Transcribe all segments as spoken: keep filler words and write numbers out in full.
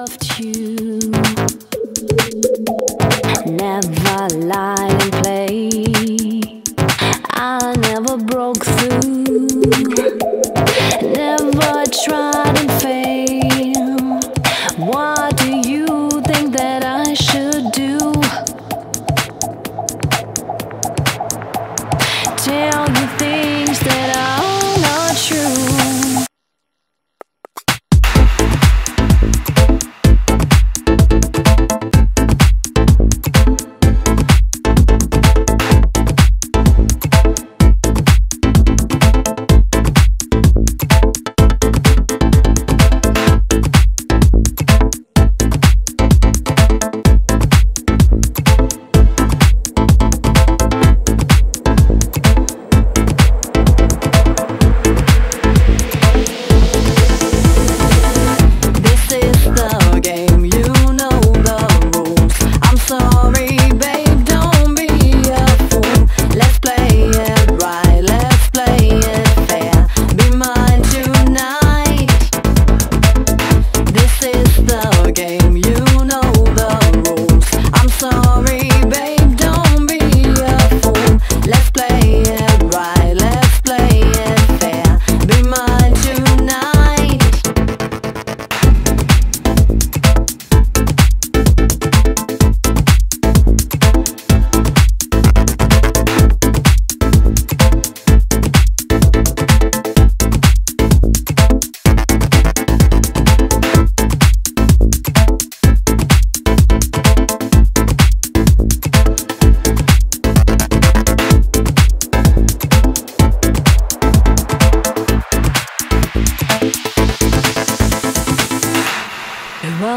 loved you. Never lie and play. I never broke through. Never tried and failed. What do you think that I should do? Tell you things that are not true.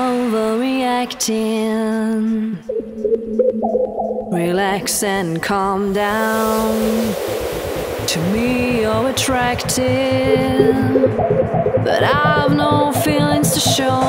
Overreacting. Relax and calm down. To me you're attractive, but I've no feelings to show.